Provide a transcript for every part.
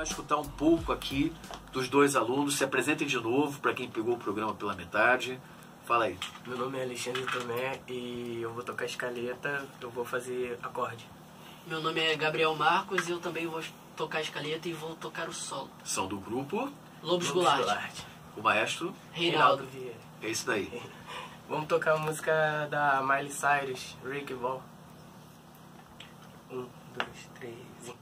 vai escutar um pouco aqui dos dois alunos. Se apresentem de novo para quem pegou o programa pela metade. Fala aí. Meu nome é Alexandre Tomé e eu vou tocar escaleta, eu vou fazer acorde. Meu nome é Gabriel Marcos e eu também vou tocar escaleta e vou tocar o solo. São do grupo Lobos Goulart. O maestro Reinaldo Vieira. É isso daí. Vamos tocar a música da Miley Cyrus, Ricky Ball. 1, 2, 3, 1.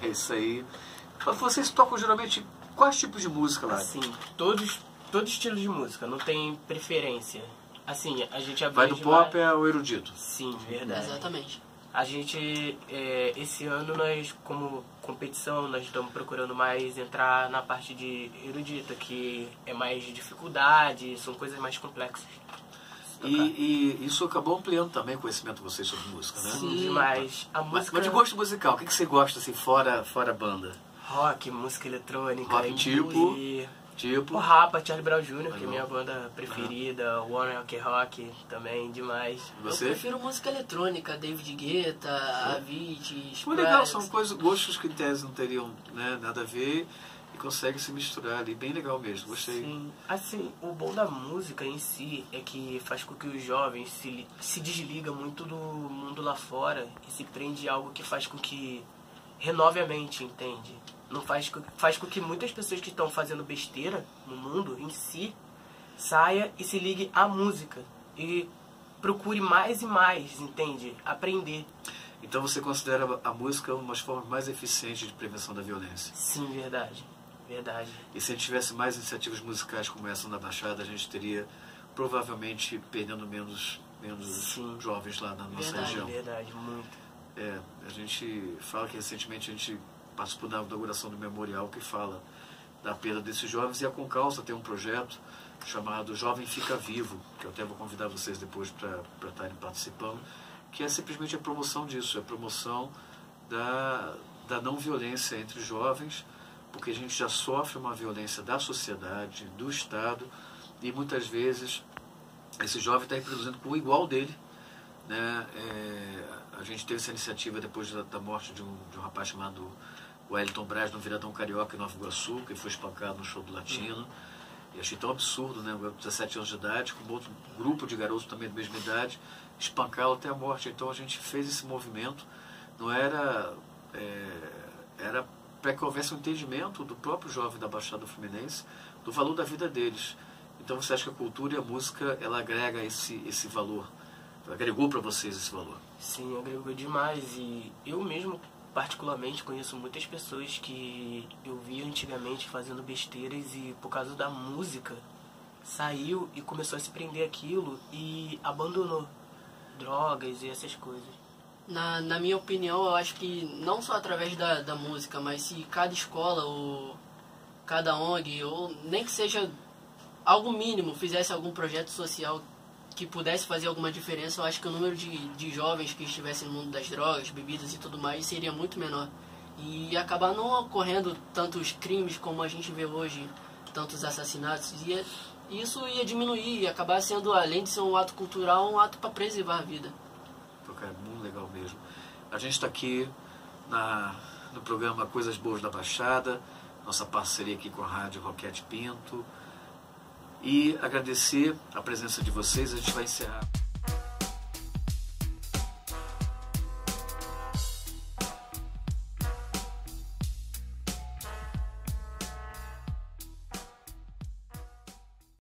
Isso aí. Vocês tocam geralmente quais tipos de música lá? Assim, todos estilos de música, não tem preferência. Assim, a gente abrange... Vai do pop ao erudito. Sim, verdade. Exatamente. A gente, esse ano, nós, como competição, nós estamos procurando mais entrar na parte de erudita, que é mais dificuldade, são coisas mais complexas. E isso acabou ampliando também o conhecimento de vocês sobre música, né? Sim, demais. A música... Mas de gosto musical, o que você gosta, assim, fora banda? Rock, música eletrônica. Rock tipo? O Rappa, Charlie Brown Jr., que é minha banda preferida. One Ok Rock, também, demais. Você? Eu prefiro música eletrônica, David Guetta, Avicii, Muito legal, são coisas, gostos que em tese não teriam, né, nada a ver. Consegue se misturar ali, bem legal mesmo, gostei. Sim, assim, o bom da música em si é que faz com que os jovens se desligam muito do mundo lá fora e se prende a algo que faz com que renove a mente, entende? Não faz com que muitas pessoas que estão fazendo besteira no mundo em si saia e se ligue à música e procure mais e mais, entende? Aprender. Então você considera a música uma das formas mais eficientes de prevenção da violência? Sim, verdade. Verdade. E se a gente tivesse mais iniciativas musicais como essa na Baixada, a gente teria provavelmente perdendo menos jovens lá na nossa região. Verdade, muito. É, a gente fala que recentemente a gente participou da inauguração do memorial que fala da perda desses jovens, e a Concalça tem um projeto chamado Jovem Fica Vivo, que eu até vou convidar vocês depois para estarem participando, que é simplesmente a promoção disso, a promoção da não violência entre jovens, porque a gente já sofre uma violência da sociedade, do Estado, e muitas vezes esse jovem está reproduzindo com o igual dele. Né? A gente teve essa iniciativa depois da morte de um rapaz chamado Elton Braz, no Viradão Carioca, em Nova Iguaçu, que foi espancado no show do Latino. E achei tão absurdo, né? 17 anos de idade, com outro grupo de garotos também da mesma idade, espancá-lo até a morte. Então a gente fez esse movimento, não era... era para que houvesse um entendimento do próprio jovem da Baixada Fluminense, do valor da vida deles. Então você acha que a cultura e a música, ela agrega esse valor? Agregou para vocês esse valor? Sim, agregou demais. E eu mesmo particularmente conheço muitas pessoas que eu via antigamente fazendo besteiras e por causa da música saiu e começou a se prender aquilo e abandonou drogas e essas coisas. Na minha opinião, eu acho que não só através da música, mas se cada escola ou cada ONG, ou nem que seja algo mínimo, fizesse algum projeto social que pudesse fazer alguma diferença, eu acho que o número de jovens que estivessem no mundo das drogas, bebidas e tudo mais seria muito menor. E acabar não ocorrendo tantos crimes como a gente vê hoje, tantos assassinatos, e isso ia diminuir, ia acabar sendo, além de ser um ato cultural, um ato para preservar a vida. Pô, cara, é muito legal mesmo. A gente está aqui no programa Coisas Boas da Baixada, nossa parceria aqui com a Rádio Roquete Pinto, e agradecer a presença de vocês. A gente vai encerrar.